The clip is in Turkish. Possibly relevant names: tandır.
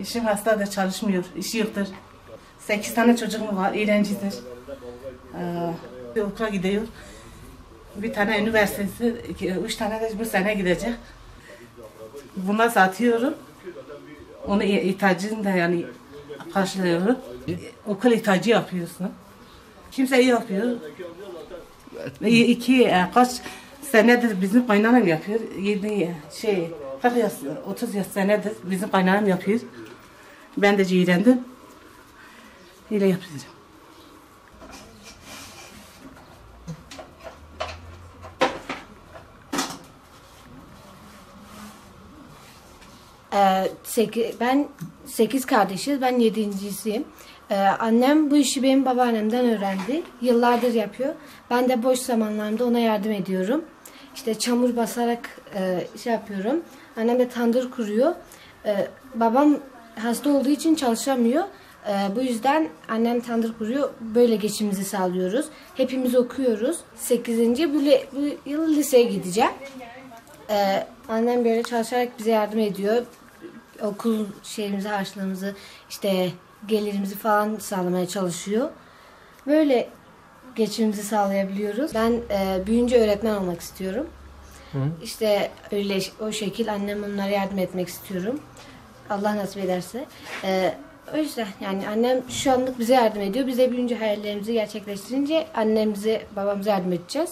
Eşim hastadır, çalışmıyor, işi yoktur. 8 tane çocuğum var, eğlencidir. Okula gidiyor. Bir tane üniversitesi, 3 tane de bu sene gidecek. Buna satıyorum. Onu ihtiyacını da yani karşılıyorum. Okul ihtiyacı yapıyorsun. Kimse yapıyor. 2 kaç senedir bizim kaynanam yapıyor. 30 senedir bizim kaynağım yapıyor. Ben de ciğerendim. Öyle yapıyorum. Ben 8 kardeşiz, ben 7.'siyim. Annem bu işi benim babaannemden öğrendi. Yıllardır yapıyor. Ben de boş zamanlarımda ona yardım ediyorum. İşte çamur basarak şey yapıyorum. Annem de tandır kuruyor. Babam hasta olduğu için çalışamıyor. Bu yüzden annem tandır kuruyor. Böyle geçimimizi sağlıyoruz. Hepimiz okuyoruz. 8. bu yıl liseye gideceğim. Annem böyle çalışarak bize yardım ediyor. Okul şeyimizi, harçlığımızı, işte gelirimizi falan sağlamaya çalışıyor. Böyle geçimimizi sağlayabiliyoruz. Ben büyüyünce öğretmen olmak istiyorum. Hı. İşte öyle o şekil annem onlara yardım etmek istiyorum. Allah nasip ederse. O yüzden yani annem şu anlık bize yardım ediyor. Bize büyüyünce hayallerimizi gerçekleştirince annemize, babamıza yardım edeceğiz.